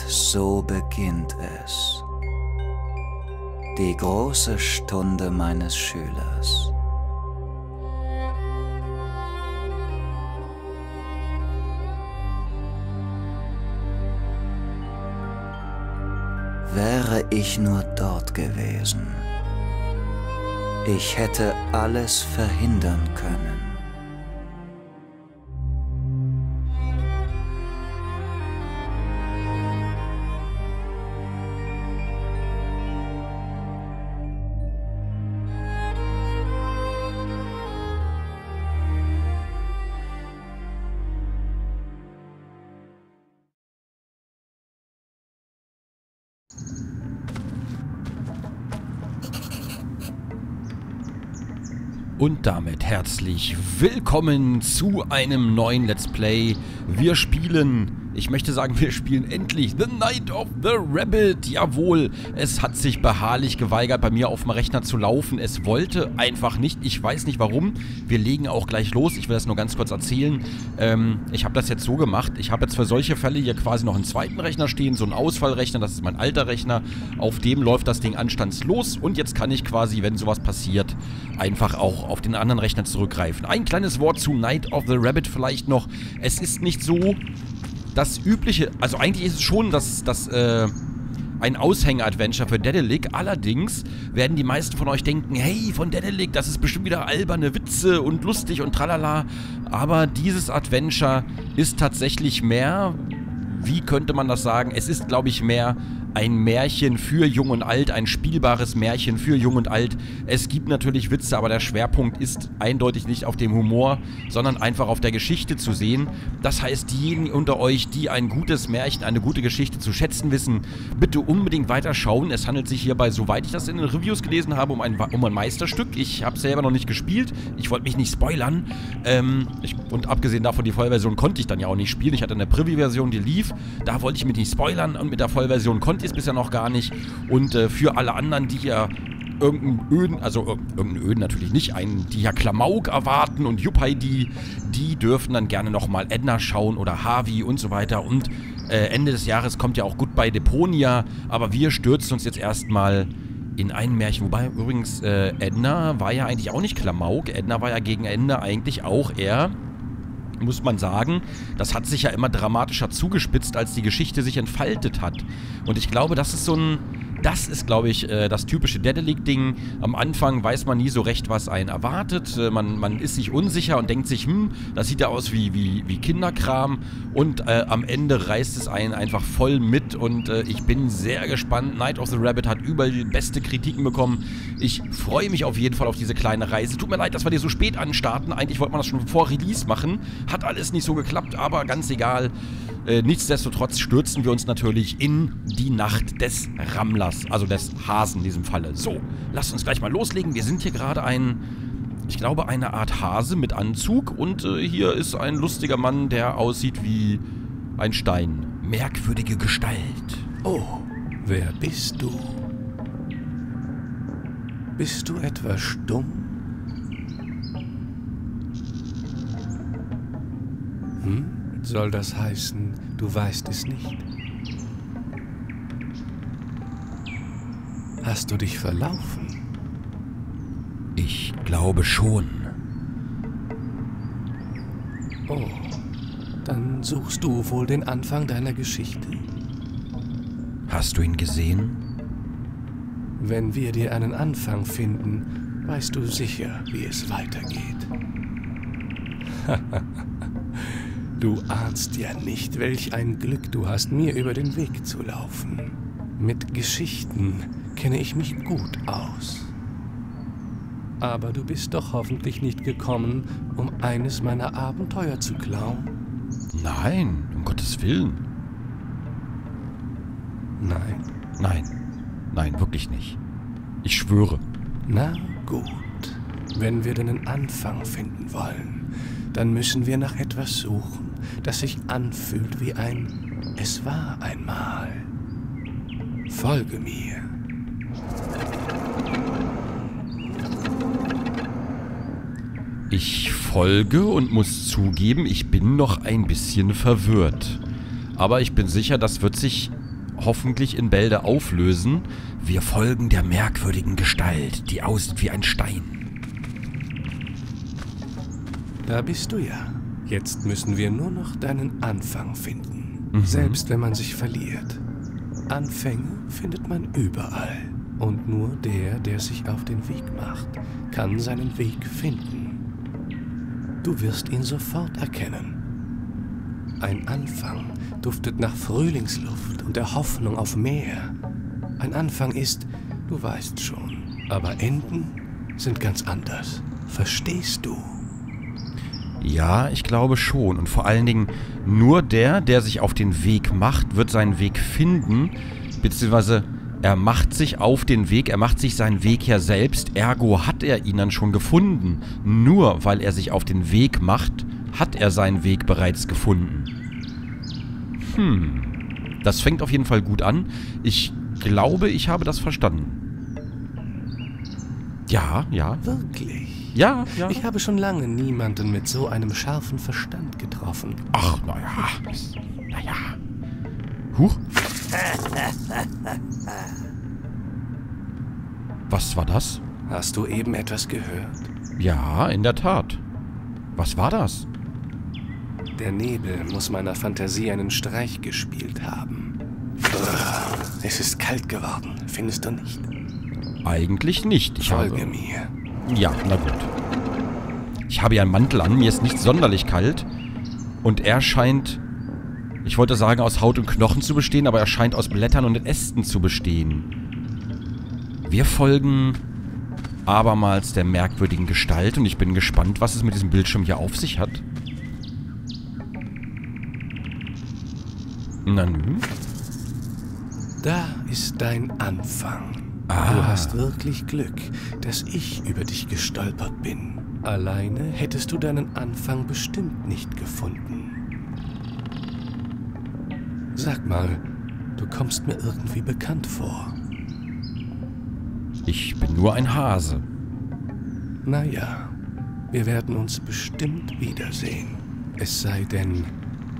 Und so beginnt es. Die große Stunde meines Schülers. Wäre ich nur dort gewesen, ich hätte alles verhindern können. Und damit herzlich willkommen zu einem neuen Let's Play. Wir spielen, wir spielen endlich The Night of the Rabbit. Jawohl, es hat sich beharrlich geweigert, bei mir auf dem Rechner zu laufen. Es wollte einfach nicht, ich weiß nicht warum. Wir legen auch gleich los, ich will das nur ganz kurz erzählen. Ich habe das jetzt so gemacht, ich habe jetzt für solche Fälle hier quasi noch einen zweiten Rechner stehen, so einen Ausfallrechner, das ist mein alter Rechner. Auf dem läuft das Ding anstandslos und jetzt kann ich quasi, wenn sowas passiert, einfach auch auf den anderen Rechner zurückgreifen. Ein kleines Wort zu Night of the Rabbit vielleicht noch. Es ist nicht so das übliche, also eigentlich ist es schon ein Aushänger-Adventure für Daedalic. Allerdings werden die meisten von euch denken, hey, von Daedalic, das ist bestimmt wieder alberne Witze und lustig und tralala. Aber dieses Adventure ist tatsächlich mehr, wie könnte man das sagen, es ist, glaube ich, mehr ein Märchen für Jung und Alt, ein spielbares Märchen für Jung und Alt. Es gibt natürlich Witze, aber der Schwerpunkt ist eindeutig nicht auf dem Humor, sondern einfach auf der Geschichte zu sehen. Das heißt, diejenigen unter euch, die ein gutes Märchen, eine gute Geschichte zu schätzen wissen, bitte unbedingt weiterschauen. Es handelt sich hierbei, soweit ich das in den Reviews gelesen habe, um ein Meisterstück. Ich habe es selber noch nicht gespielt. Ich wollte mich nicht spoilern. Und abgesehen davon, die Vollversion konnte ich dann ja auch nicht spielen. Ich hatte eine Preview-Version, die lief. Da wollte ich mich nicht spoilern und mit der Vollversion konnte ich bisher noch gar nicht. Und für alle anderen, die ja irgendeinen Öden natürlich nicht, die ja Klamauk erwarten und Juppei, die dürfen dann gerne nochmal Edna schauen oder Harvey und so weiter. Und Ende des Jahres kommt ja auch Goodbye Deponia, aber wir stürzen uns jetzt erstmal in ein Märchen. Wobei übrigens Edna war ja eigentlich auch nicht Klamauk, Edna war ja gegen Ende eigentlich auch eher, muss man sagen, das hat sich ja immer dramatischer zugespitzt, als die Geschichte sich entfaltet hat. Und ich glaube, das ist das typische Daedalic-Ding. Am Anfang weiß man nie so recht, was einen erwartet. Man ist sich unsicher und denkt sich, das sieht ja aus wie Kinderkram. Und am Ende reißt es einen einfach voll mit. Und ich bin sehr gespannt. Night of the Rabbit hat überall die beste Kritiken bekommen. Ich freue mich auf jeden Fall auf diese kleine Reise. Tut mir leid, dass wir die so spät anstarten. Eigentlich wollte man das schon vor Release machen. Hat alles nicht so geklappt, aber ganz egal. Nichtsdestotrotz stürzen wir uns natürlich in die Nacht des Rammlers, also des Hasen in diesem Falle. So, lasst uns gleich mal loslegen. Wir sind hier gerade ich glaube, eine Art Hase mit Anzug. Und hier ist ein lustiger Mann, der aussieht wie ein Stein. Merkwürdige Gestalt. Oh, wer bist du? Bist du etwa stumm? Hm? Soll das heißen, du weißt es nicht? Hast du dich verlaufen? Ich glaube schon. Oh, dann suchst du wohl den Anfang deiner Geschichte. Hast du ihn gesehen? Wenn wir dir einen Anfang finden, weißt du sicher, wie es weitergeht. Haha. Du ahnst ja nicht, welch ein Glück du hast, mir über den Weg zu laufen. Mit Geschichten kenne ich mich gut aus. Aber du bist doch hoffentlich nicht gekommen, um eines meiner Abenteuer zu klauen? Nein, um Gottes Willen. Nein? Nein. Nein, wirklich nicht. Ich schwöre. Na gut. Wenn wir denn einen Anfang finden wollen, dann müssen wir nach etwas suchen, das sich anfühlt wie ein Es war einmal. Folge mir. Ich folge und muss zugeben, ich bin noch ein bisschen verwirrt. Aber ich bin sicher, das wird sich hoffentlich in Bälde auflösen. Wir folgen der merkwürdigen Gestalt, die aussieht wie ein Stein. Da bist du ja. Jetzt müssen wir nur noch deinen Anfang finden. Mhm. Selbst wenn man sich verliert. Anfänge findet man überall. Und nur der, der sich auf den Weg macht, kann seinen Weg finden. Du wirst ihn sofort erkennen. Ein Anfang duftet nach Frühlingsluft und der Hoffnung auf mehr. Ein Anfang ist, du weißt schon, aber Enden sind ganz anders. Verstehst du? Ja, ich glaube schon. Und vor allen Dingen, nur der, der sich auf den Weg macht, wird seinen Weg finden, beziehungsweise er macht sich auf den Weg, er macht sich seinen Weg ja selbst, ergo hat er ihn dann schon gefunden. Nur weil er sich auf den Weg macht, hat er seinen Weg bereits gefunden. Hm. Das fängt auf jeden Fall gut an. Ich glaube, ich habe das verstanden. Ja, ja. Wirklich? Ja, ja. Ich habe schon lange niemanden mit so einem scharfen Verstand getroffen. Ach, naja. Naja. Huch. Was war das? Hast du eben etwas gehört? Ja, in der Tat. Was war das? Der Nebel muss meiner Fantasie einen Streich gespielt haben. Es ist kalt geworden, findest du nicht? Eigentlich nicht. Folge mir. Ja, na gut. Ich habe ja einen Mantel an, mir ist nicht sonderlich kalt. Und er scheint, ich wollte sagen, aus Haut und Knochen zu bestehen, aber er scheint aus Blättern und Ästen zu bestehen. Wir folgen abermals der merkwürdigen Gestalt und ich bin gespannt, was es mit diesem Bildschirm hier auf sich hat. Na nun. Da ist dein Anfang. Ah. Du hast wirklich Glück, dass ich über dich gestolpert bin. Alleine hättest du deinen Anfang bestimmt nicht gefunden. Sag mal, du kommst mir irgendwie bekannt vor. Ich bin nur ein Hase. Naja, wir werden uns bestimmt wiedersehen. Es sei denn,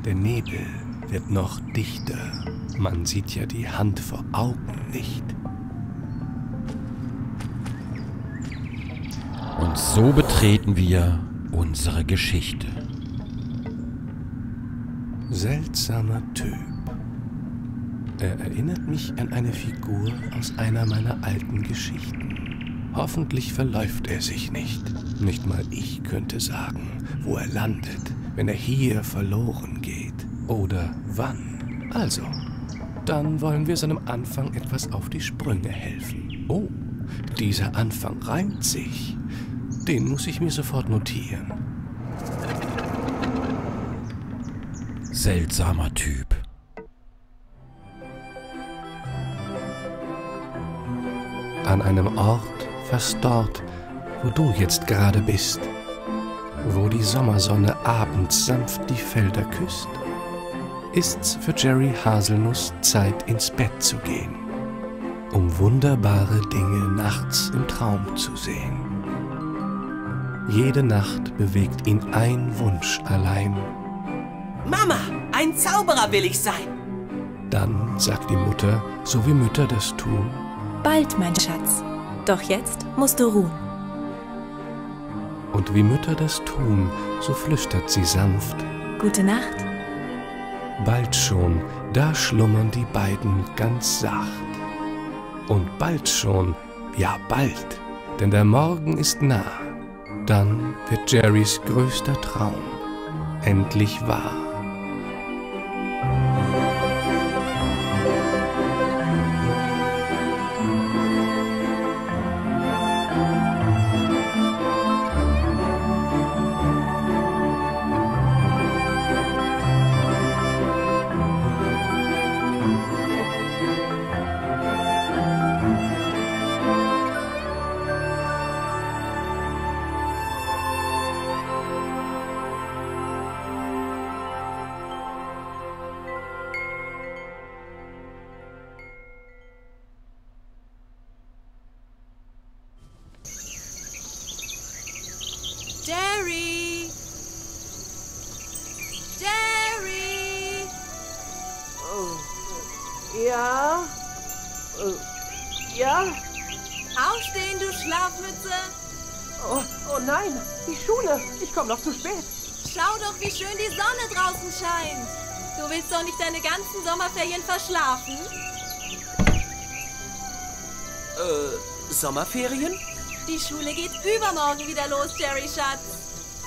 der Nebel wird noch dichter. Man sieht ja die Hand vor Augen nicht. Und so betreten wir unsere Geschichte. Seltsamer Typ. Er erinnert mich an eine Figur aus einer meiner alten Geschichten. Hoffentlich verläuft er sich nicht. Nicht mal ich könnte sagen, wo er landet, wenn er hier verloren geht. Oder wann. Also, dann wollen wir seinem Anfang etwas auf die Sprünge helfen. Oh, dieser Anfang reimt sich. Den muss ich mir sofort notieren. Seltsamer Typ. An einem Ort, fast dort, wo du jetzt gerade bist, wo die Sommersonne abends sanft die Felder küsst, ist's für Jerry Haselnuss Zeit, ins Bett zu gehen, um wunderbare Dinge nachts im Traum zu sehen. Jede Nacht bewegt ihn ein Wunsch allein. Mama, ein Zauberer will ich sein! Dann sagt die Mutter, so wie Mütter das tun, bald, mein Schatz. Doch jetzt musst du ruhen. Und wie Mütter das tun, so flüstert sie sanft: Gute Nacht. Bald schon, da schlummern die beiden ganz sacht. Und bald schon, ja bald, denn der Morgen ist nah. Dann wird Jerrys größter Traum endlich wahr. Ja? Aufstehen, du Schlafmütze! Oh nein, die Schule! Ich komme noch zu spät! Schau doch, wie schön die Sonne draußen scheint! Du willst doch nicht deine ganzen Sommerferien verschlafen? Sommerferien? Die Schule geht übermorgen wieder los, Jerry, Schatz.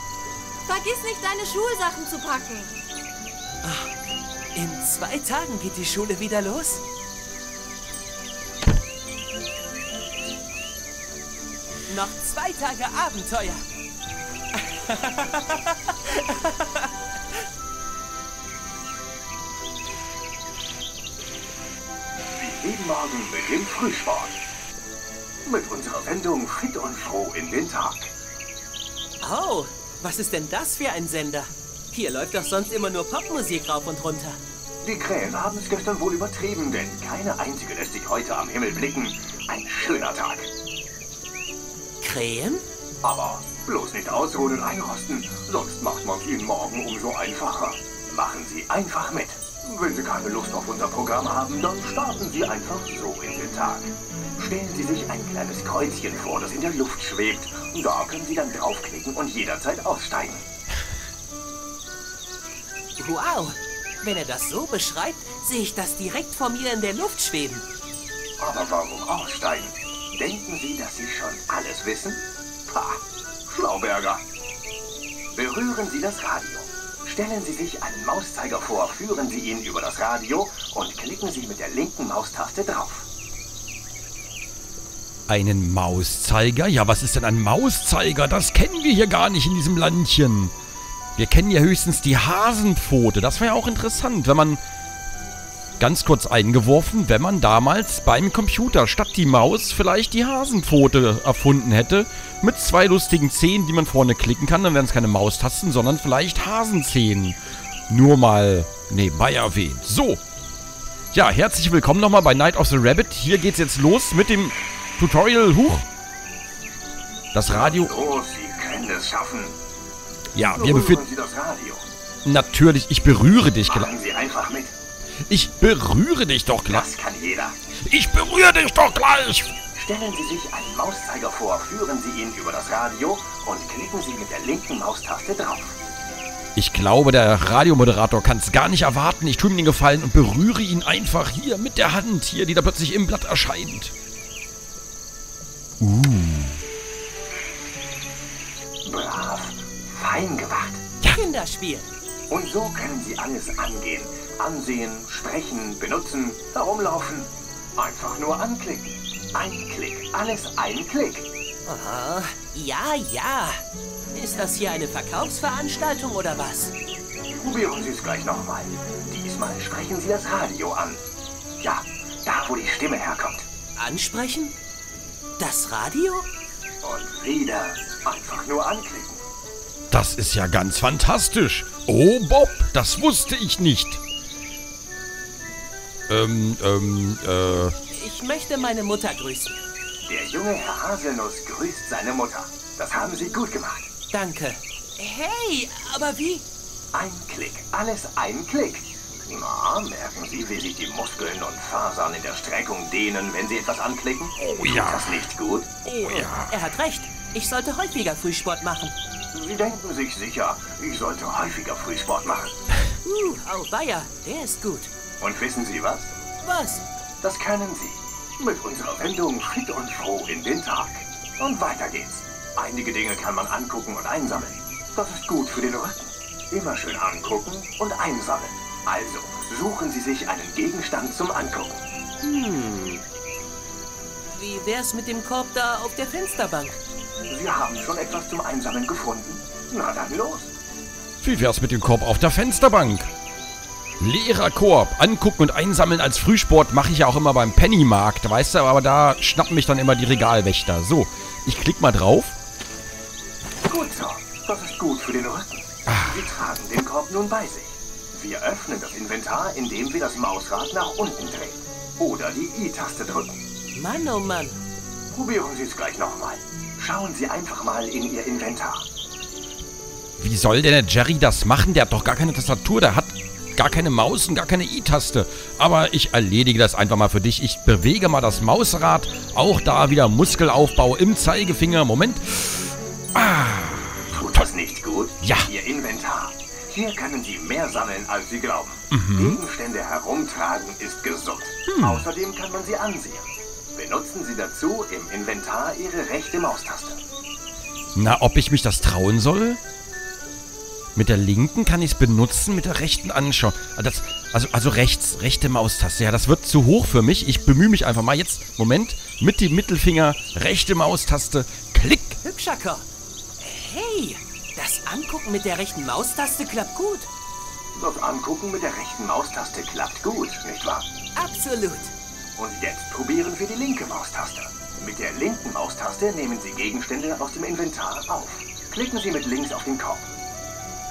Vergiss nicht, deine Schulsachen zu packen. In 2 Tagen geht die Schule wieder los? Noch 2 Tage Abenteuer. Jeden Morgen mit dem Frühsport. Mit unserer Sendung Fit und Froh in den Tag. Oh, was ist denn das für ein Sender? Hier läuft doch sonst immer nur Popmusik rauf und runter. Die Krähen haben es gestern wohl übertrieben, denn keine einzige lässt sich heute am Himmel blicken. Ein schöner Tag. Krähen? Aber bloß nicht ausruhen und einrosten, sonst macht man es ihnen morgen umso einfacher. Machen Sie einfach mit. Wenn Sie keine Lust auf unser Programm haben, dann starten Sie einfach so in den Tag. Stellen Sie sich ein kleines Kreuzchen vor, das in der Luft schwebt. Da können Sie dann draufklicken und jederzeit aussteigen. Wow, wenn er das so beschreibt, sehe ich das direkt vor mir in der Luft schweben. Aber warum aussteigen? Denken Sie, dass Sie schon alles wissen? Ha, Schlauberger. Berühren Sie das Radio. Stellen Sie sich einen Mauszeiger vor, führen Sie ihn über das Radio und klicken Sie mit der linken Maustaste drauf. Einen Mauszeiger? Ja, was ist denn ein Mauszeiger? Das kennen wir hier gar nicht in diesem Landchen. Wir kennen ja höchstens die Hasenpfote. Das wäre ja auch interessant, wenn man... Ganz kurz eingeworfen, wenn man damals beim Computer statt die Maus vielleicht die Hasenpfote erfunden hätte. Mit 2 lustigen Zähnen, die man vorne klicken kann. Dann wären es keine Maustasten, sondern vielleicht Hasenzähnen. Nur mal nebenbei erwähnt. So. Ja, herzlich willkommen nochmal bei Night of the Rabbit. Hier geht's jetzt los mit dem Tutorial. Huch. Das Radio... Los, Sie können es schaffen. Ja, wir befinden... Natürlich, ich berühre dich. Machen Sie einfach mit. Ich berühre dich doch gleich. Das kann jeder. Ich berühre dich doch gleich. Stellen Sie sich einen Mauszeiger vor, führen Sie ihn über das Radio und klicken Sie mit der linken Maustaste drauf. Ich glaube, der Radiomoderator kann es gar nicht erwarten. Ich tue ihm den Gefallen und berühre ihn einfach hier mit der Hand, hier, die da plötzlich im Blatt erscheint. Brav, fein gemacht. Ja. Kinderspiel. Und so können Sie alles angehen. Ansehen, sprechen, benutzen, herumlaufen. Einfach nur anklicken. Ein Klick, alles ein Klick. Aha, ja, ja. Ist das hier eine Verkaufsveranstaltung oder was? Probieren Sie es gleich nochmal. Diesmal sprechen Sie das Radio an. Ja, da wo die Stimme herkommt. Ansprechen? Das Radio? Und wieder einfach nur anklicken. Das ist ja ganz fantastisch. Oh Bob, das wusste ich nicht. Ich möchte meine Mutter grüßen. Der junge Herr Haselnuss grüßt seine Mutter. Das haben Sie gut gemacht. Danke. Hey, aber wie? Ein Klick, alles ein Klick. Na, merken Sie, wie sich die Muskeln und Fasern in der Streckung dehnen, wenn Sie etwas anklicken? Oh ja. Ist das nicht gut? Oh ja. Er hat recht. Ich sollte häufiger Frühsport machen. Sie denken sich sicher, ich sollte häufiger Frühsport machen. Auweia, der ist gut. Und wissen Sie was? Was? Das können Sie. Mit unserer Wendung Fit und Froh in den Tag. Und weiter geht's. Einige Dinge kann man angucken und einsammeln. Das ist gut für den Rücken. Immer schön angucken und einsammeln. Also, suchen Sie sich einen Gegenstand zum Angucken. Wie wär's mit dem Korb da auf der Fensterbank? Sie haben schon etwas zum Einsammeln gefunden. Na dann los. Wie wär's mit dem Korb auf der Fensterbank? Lehrerkorb. Angucken und einsammeln als Frühsport mache ich ja auch immer beim Pennymarkt, weißt du? Aber da schnappen mich dann immer die Regalwächter. So, ich klicke mal drauf. Gut so, das ist gut für den Rücken. Sie tragen den Korb nun bei sich. Wir öffnen das Inventar, indem wir das Mausrad nach unten drehen. Oder die I-Taste drücken. Mann, oh Mann. Probieren Sie es gleich nochmal. Schauen Sie einfach mal in Ihr Inventar. Wie soll denn der Jerry das machen? Der hat doch gar keine Tastatur, der hat... gar keine Maus und gar keine I-Taste. Aber ich erledige das einfach mal für dich. Ich bewege mal das Mausrad. Auch da wieder Muskelaufbau im Zeigefinger. Moment. Ah. Tut das nicht gut? Ja. Ihr Inventar. Hier können Sie mehr sammeln, als Sie glauben. Mhm. Gegenstände herumtragen ist gesund. Hm. Außerdem kann man sie ansehen. Benutzen Sie dazu im Inventar Ihre rechte Maustaste. Na, ob ich mich das trauen soll? Mit der linken kann ich es benutzen, mit der rechten anschauen. Das, also rechts, rechte Maustaste. Ja, das wird zu hoch für mich. Ich bemühe mich einfach mal jetzt. Moment. Mit dem Mittelfinger, rechte Maustaste. Klick. Hübschacker. Hey, das Angucken mit der rechten Maustaste klappt gut. Das Angucken mit der rechten Maustaste klappt gut, nicht wahr? Absolut. Und jetzt probieren wir die linke Maustaste. Mit der linken Maustaste nehmen Sie Gegenstände aus dem Inventar auf. Klicken Sie mit links auf den Korb.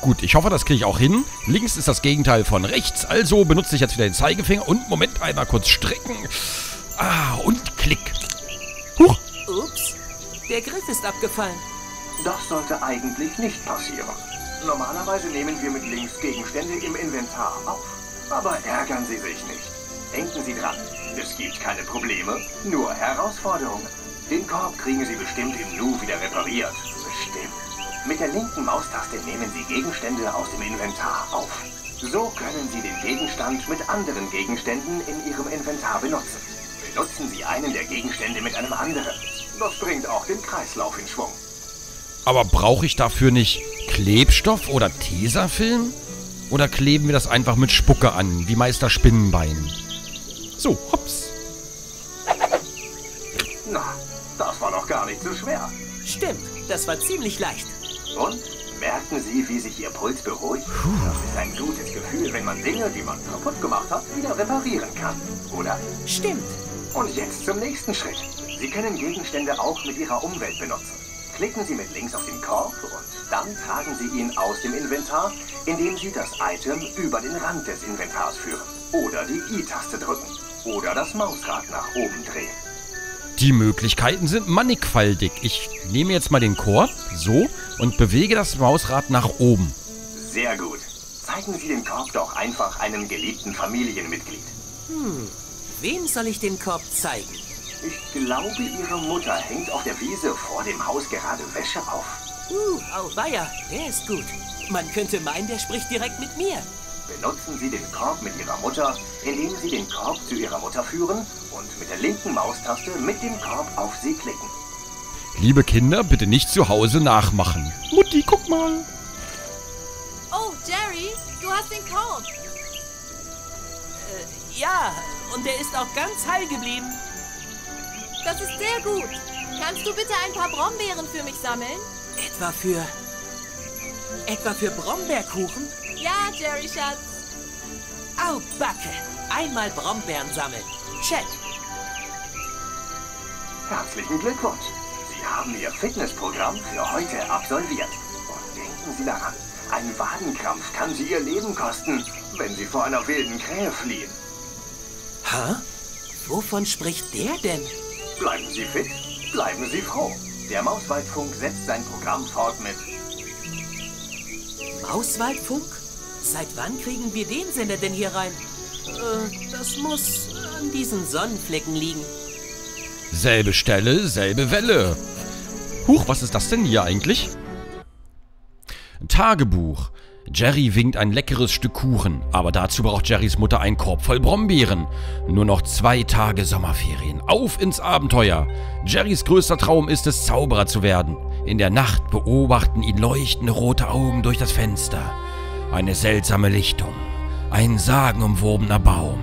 Gut, ich hoffe, das kriege ich auch hin. Links ist das Gegenteil von rechts, also benutze ich jetzt wieder den Zeigefinger und Moment, einmal kurz strecken. Ah, und klick. Huch. Ups, der Griff ist abgefallen. Das sollte eigentlich nicht passieren. Normalerweise nehmen wir mit links Gegenstände im Inventar auf. Aber ärgern Sie sich nicht. Denken Sie dran, es gibt keine Probleme, nur Herausforderungen. Den Korb kriegen Sie bestimmt im Nu wieder repariert. Bestimmt. Mit der linken Maustaste nehmen Sie Gegenstände aus dem Inventar auf. So können Sie den Gegenstand mit anderen Gegenständen in Ihrem Inventar benutzen. Benutzen Sie einen der Gegenstände mit einem anderen. Das bringt auch den Kreislauf in Schwung. Aber brauche ich dafür nicht Klebstoff oder Tesafilm? Oder kleben wir das einfach mit Spucke an, wie Meister Spinnenbein? So, hops. Na, das war doch gar nicht so schwer. Stimmt, das war ziemlich leicht. Und merken Sie, wie sich Ihr Puls beruhigt? Puh. Das ist ein gutes Gefühl, wenn man Dinge, die man kaputt gemacht hat, wieder reparieren kann, oder? Stimmt. Und jetzt zum nächsten Schritt. Sie können Gegenstände auch mit Ihrer Umwelt benutzen. Klicken Sie mit links auf den Korb und dann tragen Sie ihn aus dem Inventar, indem Sie das Item über den Rand des Inventars führen. Oder die I-Taste drücken. Oder das Mausrad nach oben drehen. Die Möglichkeiten sind mannigfaltig. Ich nehme jetzt mal den Korb, so, und bewege das Mausrad nach oben. Sehr gut. Zeigen Sie den Korb doch einfach einem geliebten Familienmitglied. Hm, wem soll ich den Korb zeigen? Ich glaube, Ihre Mutter hängt auf der Wiese vor dem Haus gerade Wäsche auf. Auweia, der ist gut. Man könnte meinen, der spricht direkt mit mir. Benutzen Sie den Korb mit Ihrer Mutter, indem Sie den Korb zu Ihrer Mutter führen und mit der linken Maustaste mit dem Korb auf sie klicken. Liebe Kinder, bitte nicht zu Hause nachmachen. Mutti, guck mal. Oh, Jerry, du hast den Korb. Ja, und der ist auch ganz heil geblieben. Das ist sehr gut. Kannst du bitte ein paar Brombeeren für mich sammeln? Etwa für Brombeerkuchen? Ja, Jerry, Schatz. Au, Backe. Einmal Brombeeren sammeln. Check. Herzlichen Glückwunsch. Sie haben Ihr Fitnessprogramm für heute absolviert. Und denken Sie daran, ein Wadenkrampf kann Sie Ihr Leben kosten, wenn Sie vor einer wilden Krähe fliehen. Hä? Wovon spricht der denn? Bleiben Sie fit, bleiben Sie froh. Der Mauswaldfunk setzt sein Programm fort mit... Mauswaldfunk? Seit wann kriegen wir den Sender denn hier rein? Das muss an diesen Sonnenflecken liegen. Selbe Stelle, selbe Welle. Huch, was ist das denn hier eigentlich? Tagebuch. Jerry winkt ein leckeres Stück Kuchen, aber dazu braucht Jerrys Mutter einen Korb voll Brombeeren. Nur noch 2 Tage Sommerferien. Auf ins Abenteuer! Jerrys größter Traum ist es, Zauberer zu werden. In der Nacht beobachten ihn leuchtende rote Augen durch das Fenster. Eine seltsame Lichtung, ein sagenumwobener Baum,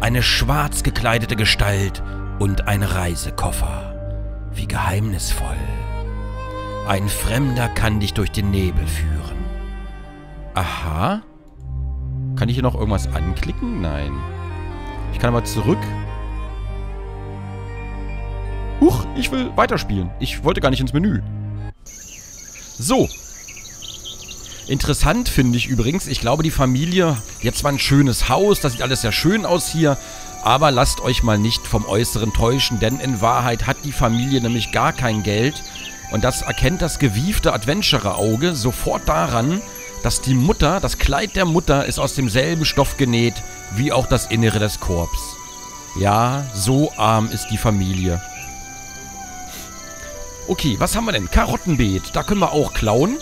eine schwarz gekleidete Gestalt und ein Reisekoffer. Wie geheimnisvoll. Ein Fremder kann dich durch den Nebel führen. Aha. Kann ich hier noch irgendwas anklicken? Nein. Ich kann aber zurück. Huch, ich will weiterspielen. Ich wollte gar nicht ins Menü. So. Interessant finde ich übrigens. Ich glaube, die Familie... Jetzt war ein schönes Haus. Das sieht alles sehr schön aus hier. Aber lasst euch mal nicht vom Äußeren täuschen. Denn in Wahrheit hat die Familie nämlich gar kein Geld. Und das erkennt das gewiefte Adventurer-Auge sofort daran... dass die Mutter, das Kleid der Mutter ist aus demselben Stoff genäht, wie auch das Innere des Korbs. Ja, so arm ist die Familie. Okay, was haben wir denn? Karottenbeet, da können wir auch klauen.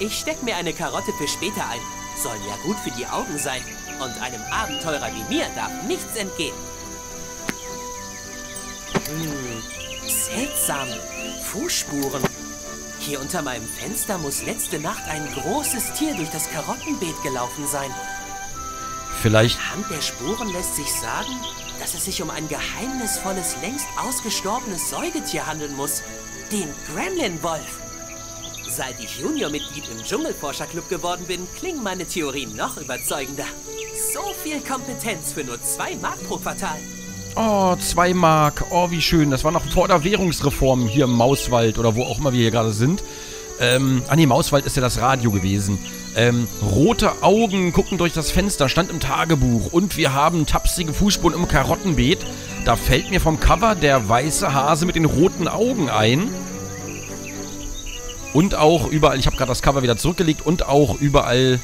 Ich steck mir eine Karotte für später ein. Soll ja gut für die Augen sein. Und einem Abenteurer wie mir darf nichts entgehen. Seltsam. Fußspuren. Hier unter meinem Fenster muss letzte Nacht ein großes Tier durch das Karottenbeet gelaufen sein. Vielleicht... Anhand der Spuren lässt sich sagen, dass es sich um ein geheimnisvolles, längst ausgestorbenes Säugetier handeln muss. Den Gremlin-Wolf. Seit ich Juniormitglied im Dschungelforscher-Club geworden bin, klingen meine Theorien noch überzeugender. So viel Kompetenz für nur 2 Mark pro Quartal. Oh, 2 Mark. Oh, wie schön. Das war noch vor der Währungsreform hier im Mauswald oder wo auch immer wir hier gerade sind. Nee, Mauswald ist ja das Radio gewesen. Rote Augen gucken durch das Fenster, stand im Tagebuch. Und wir haben tapsige Fußspuren im Karottenbeet. Da fällt mir vom Cover der weiße Hase mit den roten Augen ein. Und auch überall, ich habe gerade das Cover wieder zurückgelegt, und auch überall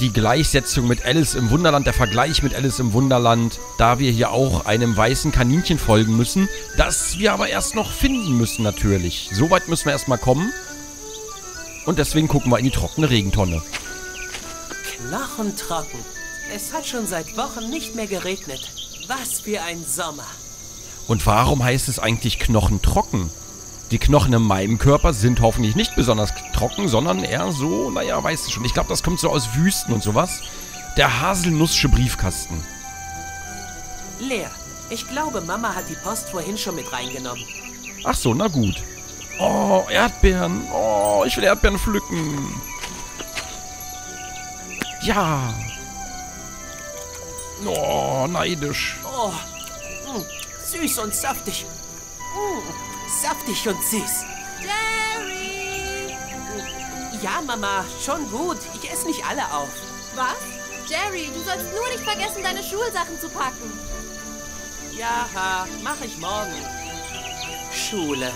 die Gleichsetzung mit Alice im Wunderland, der Vergleich mit Alice im Wunderland, da wir hier auch einem weißen Kaninchen folgen müssen, das wir aber erst noch finden müssen natürlich. So weit müssen wir erstmal kommen. Und deswegen gucken wir in die trockene Regentonne. Knochentrocken. Es hat schon seit Wochen nicht mehr geregnet. Was für ein Sommer. Und warum heißt es eigentlich knochentrocken? Die Knochen in meinem Körper sind hoffentlich nicht besonders trocken, sondern eher so, naja, weißt du schon. Ich glaube, das kommt so aus Wüsten und sowas. Der haselnussche Briefkasten. Leer. Ich glaube, Mama hat die Post vorhin schon mit reingenommen. Ach so, na gut. Oh, Erdbeeren. Oh, ich will Erdbeeren pflücken. Ja. Oh, neidisch. Oh, süß und saftig. Saftig und süß. Jerry! Ja, Mama, schon gut. Ich esse nicht alle auf. Was? Jerry, du sollst nur nicht vergessen, deine Schulsachen zu packen. Ja, mach ich morgen. Schule.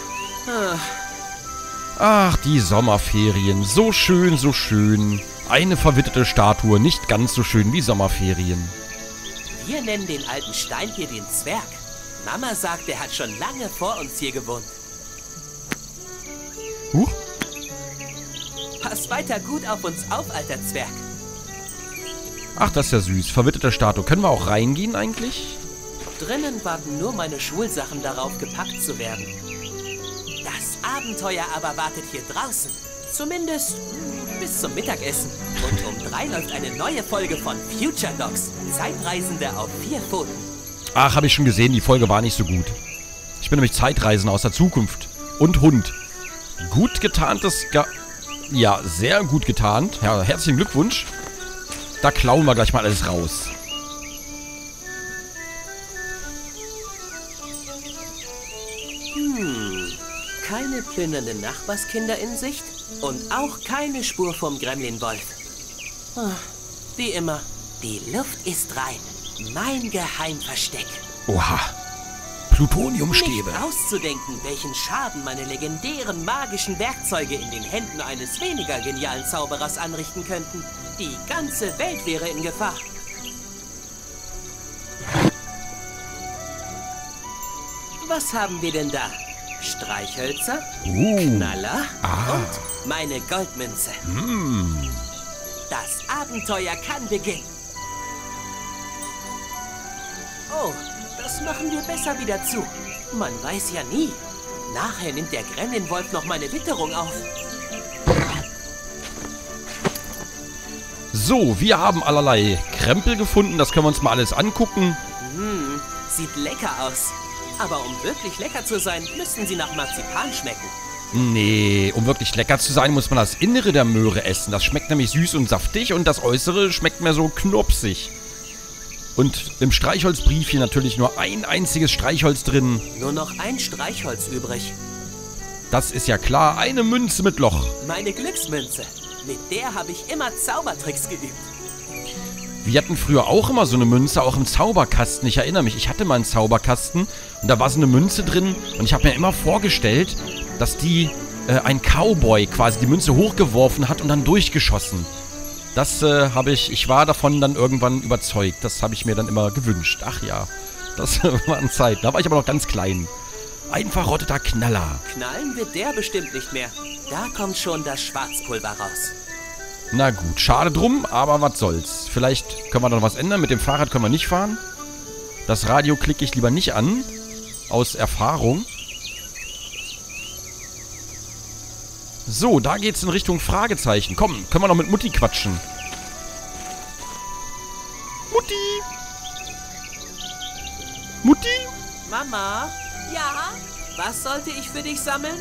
Ach, die Sommerferien. So schön, so schön. Eine verwitterte Statue, nicht ganz so schön wie Sommerferien. Wir nennen den alten Stein hier den Zwerg. Mama sagt, er hat schon lange vor uns hier gewohnt. Huch. Pass weiter gut auf uns auf, alter Zwerg. Ach, das ist ja süß. Verwitterte Statue. Können wir auch reingehen eigentlich? Drinnen warten nur meine Schulsachen darauf, gepackt zu werden. Das Abenteuer aber wartet hier draußen. Zumindest bis zum Mittagessen. Und um 3 läuft eine neue Folge von Future Dogs. Zeitreisende auf 4 Pfoten. Ach, habe ich schon gesehen, die Folge war nicht so gut. Ich bin nämlich Zeitreisender aus der Zukunft. Und Hund. Gut getarntes... Ja, sehr gut getarnt. Ja, herzlichen Glückwunsch. Da klauen wir gleich mal alles raus. Keine plündernden Nachbarskinder in Sicht. Und auch keine Spur vom Gremlin-Wolf. Wie immer, die Luft ist rein. Mein Geheimversteck. Oha. Plutoniumstäbe. Nicht auszudenken, welchen Schaden meine legendären magischen Werkzeuge in den Händen eines weniger genialen Zauberers anrichten könnten. Die ganze Welt wäre in Gefahr. Was haben wir denn da? Streichhölzer, Knaller und meine Goldmünze. Das Abenteuer kann beginnen. Oh, das machen wir besser wieder zu. Man weiß ja nie. Nachher nimmt der Gremlin-Wolf noch meine Witterung auf. So, wir haben allerlei Krempel gefunden. Das können wir uns mal alles angucken. Sieht lecker aus. Aber um wirklich lecker zu sein, müssen sie nach Marzipan schmecken. Nee, um wirklich lecker zu sein, muss man das Innere der Möhre essen. Das schmeckt nämlich süß und saftig und das Äußere schmeckt mehr so knopsig. Und im Streichholzbrief hier natürlich nur ein einziges Streichholz drin. Nur noch ein Streichholz übrig. Das ist ja klar, eine Münze mit Loch. Meine Glücksmünze. Mit der habe ich immer Zaubertricks geübt. Wir hatten früher auch immer so eine Münze, auch im Zauberkasten. Ich erinnere mich, ich hatte mal einen Zauberkasten und da war so eine Münze drin. Und ich habe mir immer vorgestellt, dass die ein Cowboy quasi die Münze hochgeworfen hat und dann durchgeschossen. Das ich war davon dann irgendwann überzeugt. Das habe ich mir dann immer gewünscht. Ach ja, das waren Zeiten. Da war ich aber noch ganz klein. Ein verrotteter Knaller. Knallen wird der bestimmt nicht mehr. Da kommt schon das Schwarzpulver raus. Na gut, schade drum, aber was soll's. Vielleicht können wir da noch was ändern. Mit dem Fahrrad können wir nicht fahren. Das Radio klicke ich lieber nicht an. Aus Erfahrung. So, da geht's in Richtung Fragezeichen. Komm, können wir noch mit Mutti quatschen. Mutti! Mutti? Mama? Ja? Was sollte ich für dich sammeln?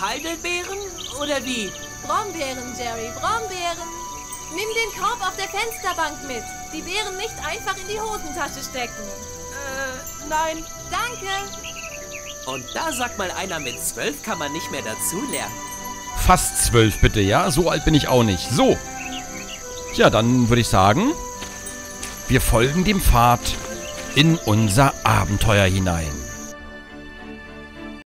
Heidelbeeren? Oder wie? Brombeeren, Jerry, Brombeeren. Nimm den Korb auf der Fensterbank mit. Die Beeren nicht einfach in die Hosentasche stecken. Nein. Danke. Und da sagt mal einer, mit 12 kann man nicht mehr dazu lernen. Fast 12 bitte, ja? So alt bin ich auch nicht. So. Ja, dann würde ich sagen, wir folgen dem Pfad in unser Abenteuer hinein.